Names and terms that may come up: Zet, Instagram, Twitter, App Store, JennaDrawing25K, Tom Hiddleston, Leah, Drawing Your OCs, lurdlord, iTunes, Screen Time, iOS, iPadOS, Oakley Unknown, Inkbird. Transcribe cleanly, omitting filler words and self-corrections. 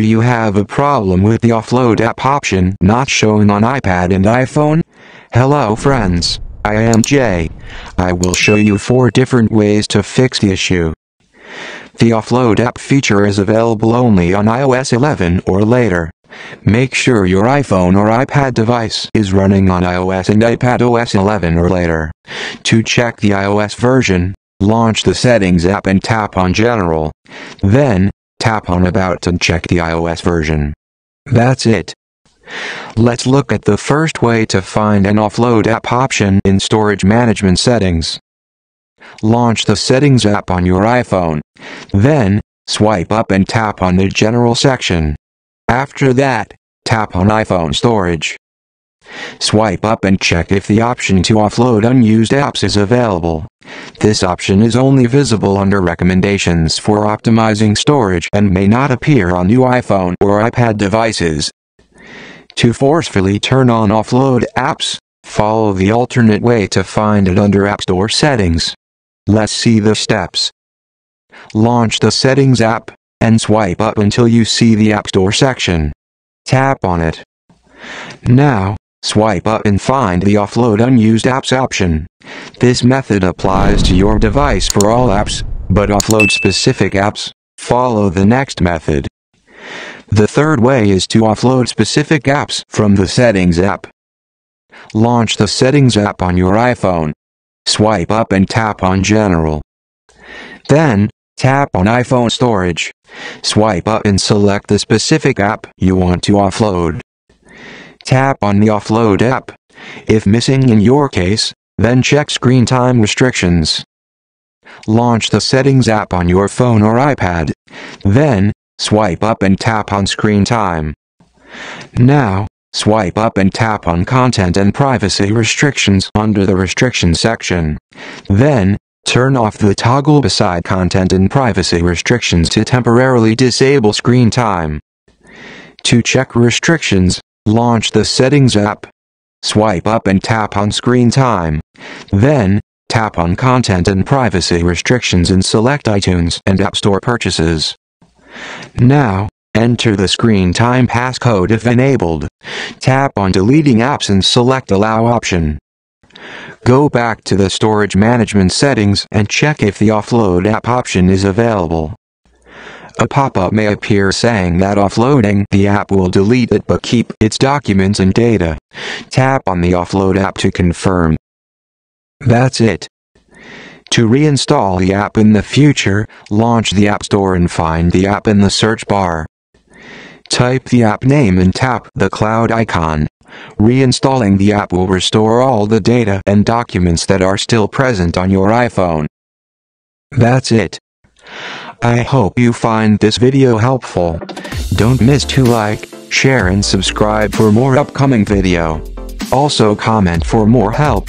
Do you have a problem with the offload app option not showing on iPad and iPhone? Hello friends, I am Jay. I will show you 4 different ways to fix the issue. The offload app feature is available only on iOS 11 or later. Make sure your iPhone or iPad device is running on iOS and iPadOS 11 or later. To check the iOS version, launch the Settings app and tap on General. Then, tap on About and check the iOS version. That's it. Let's look at the first way to find an offload app option in Storage Management Settings. Launch the Settings app on your iPhone. Then, swipe up and tap on the General section. After that, tap on iPhone Storage. Swipe up and check if the option to offload unused apps is available. This option is only visible under Recommendations for Optimizing Storage and may not appear on new iPhone or iPad devices. To forcefully turn on offload apps, follow the alternate way to find it under App Store settings. Let's see the steps. Launch the Settings app, and swipe up until you see the App Store section. Tap on it. Now, swipe up and find the Offload Unused Apps option. This method applies to your device for all apps, but offload specific apps. Follow the next method. The third way is to offload specific apps from the Settings app. Launch the Settings app on your iPhone. Swipe up and tap on General. Then, tap on iPhone Storage. Swipe up and select the specific app you want to offload. Tap on the Offload app. If missing in your case, then check Screen Time restrictions. Launch the Settings app on your phone or iPad. Then, swipe up and tap on Screen Time. Now, swipe up and tap on Content and Privacy Restrictions under the Restrictions section. Then, turn off the toggle beside Content and Privacy Restrictions to temporarily disable Screen Time. To check restrictions, launch the Settings app. Swipe up and tap on Screen Time. Then, tap on Content and Privacy Restrictions and select iTunes and App Store purchases. Now, enter the Screen Time passcode if enabled. Tap on Deleting Apps and select Allow option. Go back to the Storage Management Settings and check if the Offload App option is available. A pop-up may appear saying that offloading the app will delete it but keep its documents and data. Tap on the Offload app to confirm. That's it. To reinstall the app in the future, launch the App Store and find the app in the search bar. Type the app name and tap the cloud icon. Reinstalling the app will restore all the data and documents that are still present on your iPhone. That's it. I hope you find this video helpful. Don't miss to like, share and subscribe for more upcoming video. Also comment for more help.